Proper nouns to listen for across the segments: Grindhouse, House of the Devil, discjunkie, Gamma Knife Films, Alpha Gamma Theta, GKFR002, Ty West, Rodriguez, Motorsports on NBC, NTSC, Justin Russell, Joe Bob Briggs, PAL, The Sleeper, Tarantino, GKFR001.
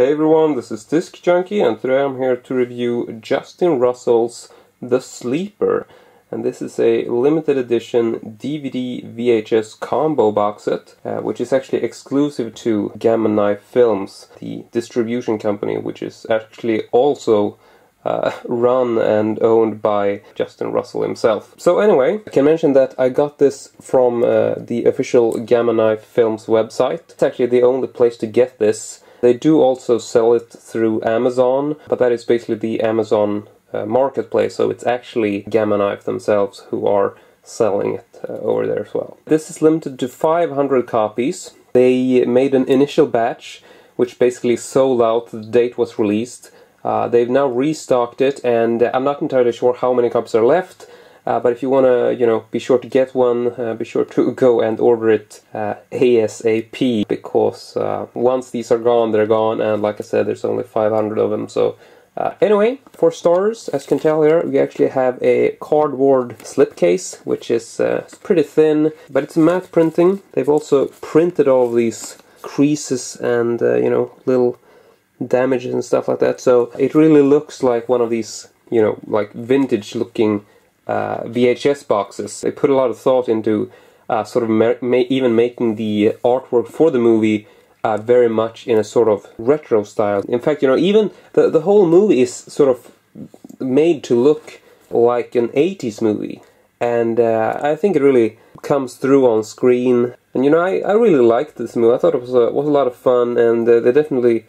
Hey everyone, this is Disc Junkie, and today I'm here to review Justin Russell's The Sleeper. And this is a limited edition DVD VHS combo box set, which is actually exclusive to Gamma Knife Films, the distribution company, which is actually also run and owned by Justin Russell himself. So anyway, I can mention that I got this from the official Gamma Knife Films website. It's actually the only place to get this. They do also sell it through Amazon, but that is basically the Amazon marketplace, so it's actually Gamma Knife themselves who are selling it over there as well. This is limited to 500 copies. They made an initial batch, which basically sold out the date was released. They've now restocked it, and I'm not entirely sure how many copies are left, but if you want to, you know, be sure to get one, be sure to go and order it ASAP, because once these are gone, they're gone, and like I said, there's only 500 of them, so anyway, for starters, as you can tell here, we actually have a cardboard slipcase, which is it's pretty thin, but it's matte printing. They've also printed all these creases and, you know, little damages and stuff like that, so it really looks like one of these, you know, like vintage-looking VHS boxes. They put a lot of thought into sort of even making the artwork for the movie very much in a sort of retro style. In fact, you know, even the whole movie is sort of made to look like an 80s movie, and I think it really comes through on screen. And you know, I really liked this movie. I thought it was a lot of fun, and they definitely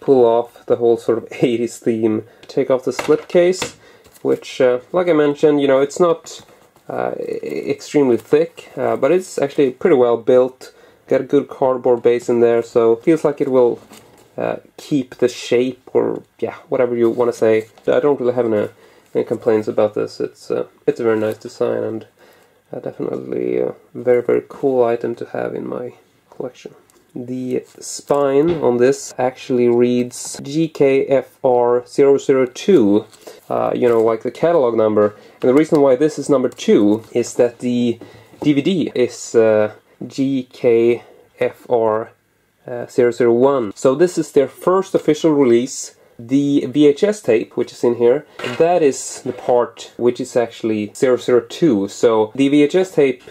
pull off the whole sort of 80s theme. Take off the slipcase, which, like I mentioned, you know, it's not extremely thick, but it's actually pretty well built. Got a good cardboard base in there, so feels like it will keep the shape, or yeah, whatever you want to say. I don't really have any complaints about this. It's a very nice design, and definitely a very, very cool item to have in my collection. The spine on this actually reads GKFR002, you know, like the catalog number. And the reason why this is number 2 is that the DVD is GKFR001. So this is their first official release. The VHS tape, which is in here, that is the part which is actually 002. So the VHS tape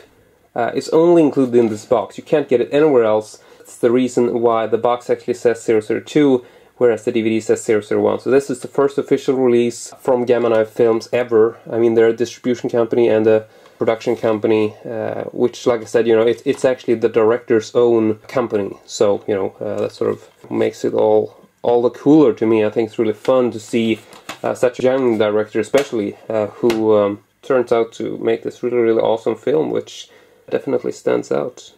is only included in this box. You can't get it anywhere else. That's the reason why the box actually says 002, whereas the DVD says 001. So this is the first official release from Gamma Knife Films ever. I mean, they're a distribution company and a production company, which, like I said, you know, it's actually the director's own company. So, you know, that sort of makes it all the cooler to me. I think it's really fun to see such a young director, especially, who turns out to make this really, really awesome film, which definitely stands out.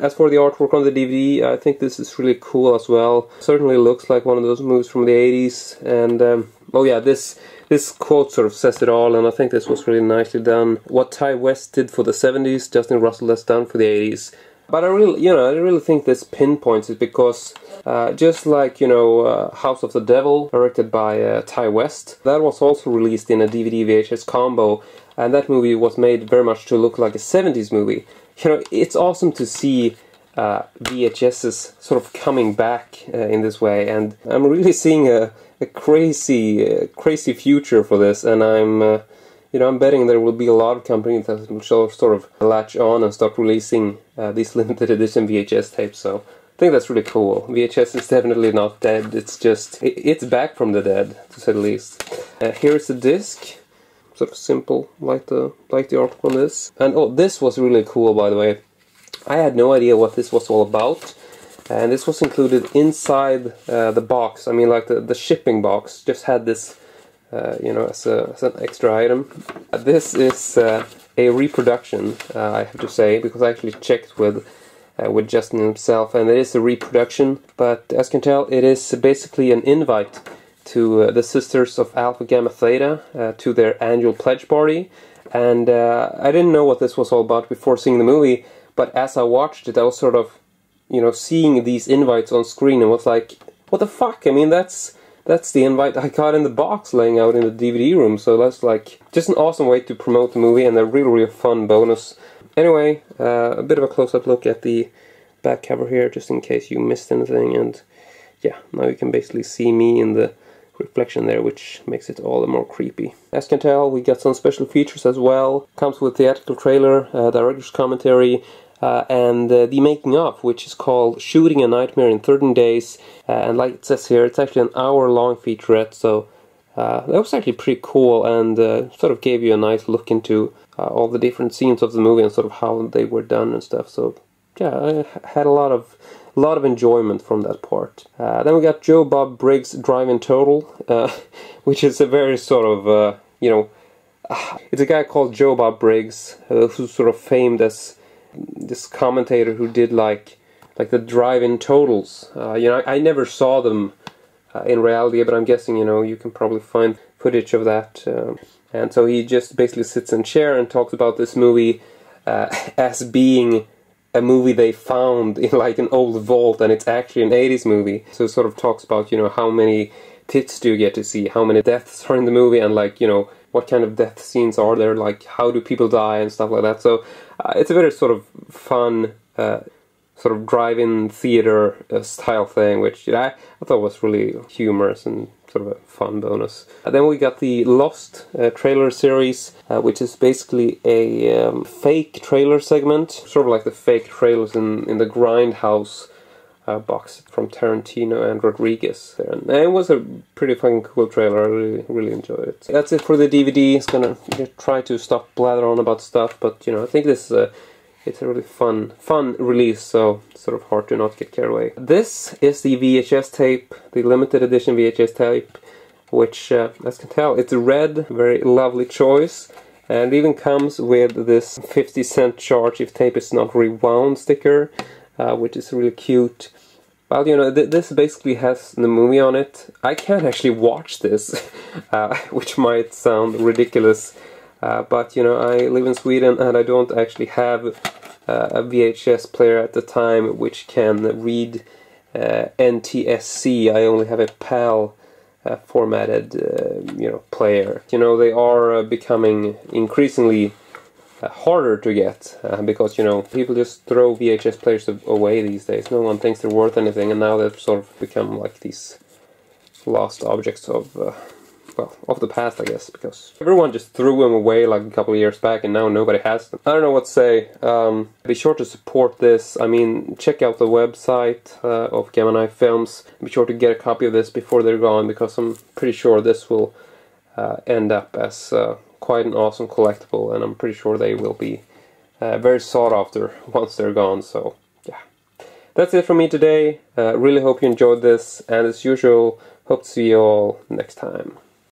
As for the artwork on the DVD, I think this is really cool as well. Certainly looks like one of those movies from the 80s, and oh yeah, this quote sort of says it all, and I think this was really nicely done. What Ty West did for the 70s, Justin Russell has done for the 80s. But I really think this pinpoints it, because just like, you know, House of the Devil, directed by Ty West, that was also released in a DVD VHS combo, and that movie was made very much to look like a 70s movie. You know, it's awesome to see VHS's sort of coming back in this way, and I'm really seeing a crazy future for this, and I'm, you know, I'm betting there will be a lot of companies that will sort of latch on and start releasing these limited edition VHS tapes, so I think that's really cool. VHS is definitely not dead, it's just, it's back from the dead, to say the least. Here's the disc. Sort of simple, like the artwork on this. And oh, this was really cool, by the way. I had no idea what this was all about, and this was included inside the box. I mean, like the shipping box just had this, you know, as an extra item. This is a reproduction, I have to say, because I actually checked with Justin himself, and it is a reproduction. But as you can tell, it is basically an invite to the Sisters of Alpha Gamma Theta, to their annual pledge party. And I didn't know what this was all about before seeing the movie, but as I watched it, I was sort of, you know, seeing these invites on screen and was like, what the fuck? I mean, that's the invite I got in the box laying out in the DVD room, so that's like just an awesome way to promote the movie and a really, really fun bonus. Anyway, a bit of a close-up look at the back cover here, just in case you missed anything, and yeah, now you can basically see me in the reflection there, which makes it all the more creepy. As you can tell, we got some special features as well. Comes with theatrical trailer, director's commentary, and the making of, which is called Shooting a Nightmare in 13 Days. And like it says here, it's actually an hour-long featurette, so that was actually pretty cool, and sort of gave you a nice look into all the different scenes of the movie and sort of how they were done and stuff. So yeah, I had a lot of enjoyment from that part. Then we got Joe Bob Briggs' Drive-In Total, which is a very sort of, you know, it's a guy called Joe Bob Briggs, who's sort of famed as this commentator who did like the drive-in totals. You know, I never saw them in reality, but I'm guessing, you know, you can probably find footage of that. And so he just basically sits in a chair and talks about this movie as being a movie they found in like an old vault, and it's actually an 80s movie. So it sort of talks about, you know, how many tits do you get to see, how many deaths are in the movie, and like, you know, what kind of death scenes are there, like how do people die and stuff like that. So it's a very sort of fun sort of drive-in theater style thing, which, you know, I thought was really humorous and sort of a fun bonus. Then we got the Lost trailer series, which is basically a fake trailer segment, sort of like the fake trailers in the Grindhouse box from Tarantino and Rodriguez there. And it was a pretty fucking cool trailer. I really enjoyed it. That's it for the DVD. It's gonna try to stop blathering on about stuff, but you know, I think this is it's a really fun release, so it's sort of hard to not get carried away. This is the VHS tape, the limited edition VHS tape, which as you can tell, it's red, very lovely choice, and it even comes with this 50-cent charge if tape is not rewound sticker, which is really cute. Well, you know, this basically has the movie on it. I can't actually watch this, which might sound ridiculous, but you know, I live in Sweden and I don't actually have a VHS player at the time which can read NTSC. I only have a PAL formatted, you know, player. You know, they are becoming increasingly harder to get, because, you know, people just throw VHS players away these days. No one thinks they're worth anything, and now they've sort of become like these lost objects of, well, of the past, I guess, because everyone just threw them away like a couple of years back, and now nobody has them. I don't know what to say. Be sure to support this. I mean, check out the website of Gamma Knife Films. Be sure to get a copy of this before they're gone, because I'm pretty sure this will end up as quite an awesome collectible, and I'm pretty sure they will be very sought after once they're gone. So yeah, that's it for me today. Really hope you enjoyed this, and as usual, hope to see you all next time.